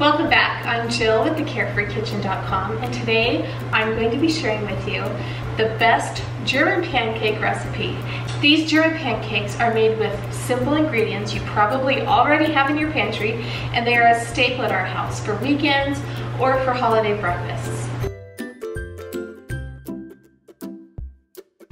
Welcome back. I'm Jill with thecarefreekitchen.com, and today I'm going to be sharing with you the best German pancake recipe. These German pancakes are made with simple ingredients you probably already have in your pantry, and they are a staple at our house for weekends or for holiday breakfasts.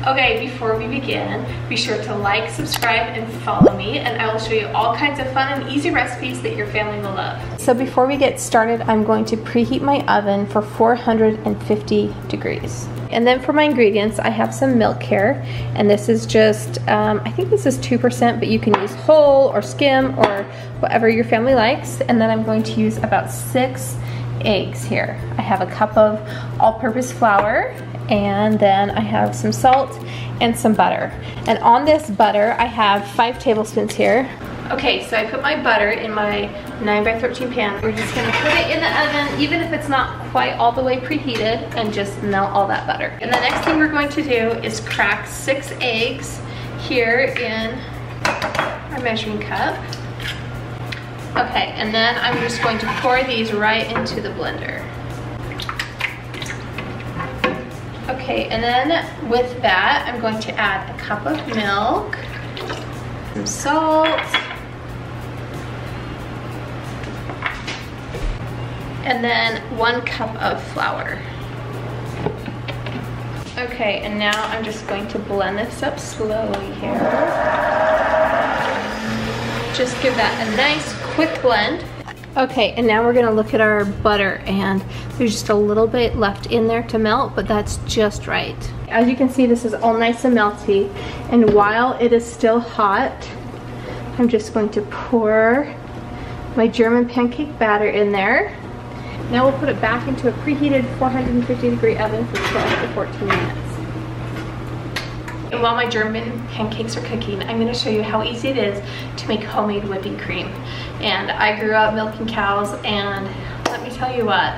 Okay, before we begin, be sure to like, subscribe, and follow me, and I will show you all kinds of fun and easy recipes that your family will love. So before we get started, I'm going to preheat my oven for 450 degrees. And then for my ingredients, I have some milk here, and this is just, I think this is 2%, but you can use whole or skim or whatever your family likes. And then I'm going to use about 6 eggs here. I have a cup of all-purpose flour, and then I have some salt and some butter. And on this butter, I have 5 tablespoons here. Okay, so I put my butter in my 9x13 pan. We're just gonna put it in the oven, even if it's not quite all the way preheated, and just melt all that butter. And the next thing we're going to do is crack 6 eggs here in our measuring cup. Okay, and then I'm just going to pour these right into the blender. Okay, and then with that, I'm going to add a cup of milk, some salt, and then 1 cup of flour. Okay, and now I'm just going to blend this up slowly here. Just give that a nice quick blend. Okay, and now we're gonna look at our butter, and there's just a little bit left in there to melt, but that's just right. As you can see, this is all nice and melty, and while it is still hot, I'm just going to pour my German pancake batter in there. Now we'll put it back into a preheated 450 degree oven for 12 to 14 minutes. And while my German pancakes are cooking, I'm gonna show you how easy it is to make homemade whipping cream. And I grew up milking cows, and let me tell you what,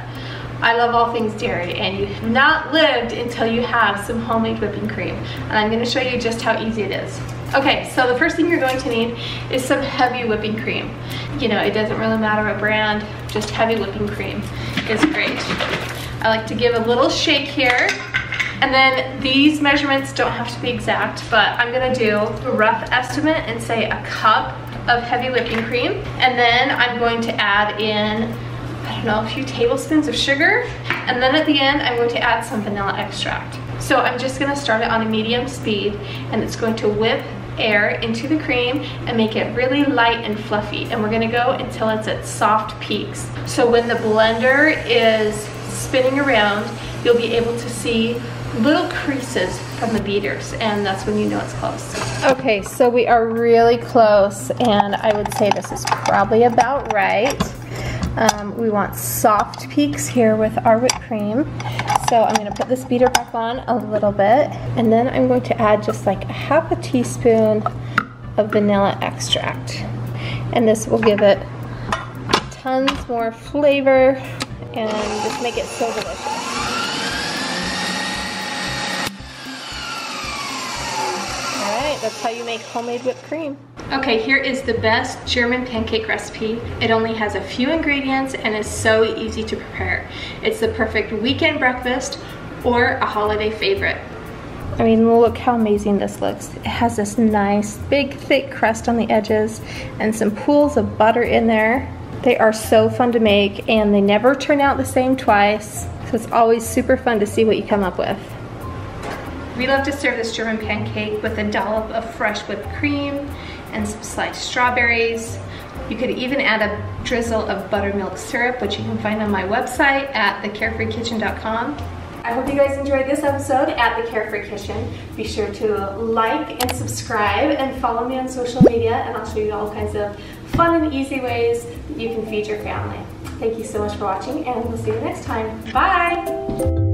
I love all things dairy, and you have not lived until you have some homemade whipping cream. And I'm gonna show you just how easy it is. Okay, so the first thing you're going to need is some heavy whipping cream. You know, it doesn't really matter what brand, just heavy whipping cream is great. I like to give a little shake here. And then these measurements don't have to be exact, but I'm gonna do a rough estimate and say a cup of heavy whipping cream. And then I'm going to add in, I don't know, a few tablespoons of sugar. And then at the end, I'm going to add some vanilla extract. So I'm just gonna start it on a medium speed, and it's going to whip air into the cream and make it really light and fluffy. And we're gonna go until it's at soft peaks. So when the blender is spinning around, you'll be able to see little creases from the beaters, and that's when you know it's close. Okay, so we are really close, and I would say this is probably about right. We want soft peaks here with our whipped cream. So I'm gonna put this beater back on a little bit, and then I'm going to add just like a half a teaspoon of vanilla extract. And this will give it tons more flavor and just make it so delicious. That's how you make homemade whipped cream. Okay, here is the best German pancake recipe. It only has a few ingredients and is so easy to prepare. It's the perfect weekend breakfast or a holiday favorite. I mean, look how amazing this looks. It has this nice, big, thick crust on the edges and some pools of butter in there. They are so fun to make, and they never turn out the same twice, so it's always super fun to see what you come up with. We love to serve this German pancake with a dollop of fresh whipped cream and some sliced strawberries. You could even add a drizzle of buttermilk syrup, which you can find on my website at thecarefreekitchen.com. I hope you guys enjoyed this episode at The Carefree Kitchen. Be sure to like and subscribe and follow me on social media, and I'll show you all kinds of fun and easy ways that you can feed your family. Thank you so much for watching, and we'll see you next time. Bye!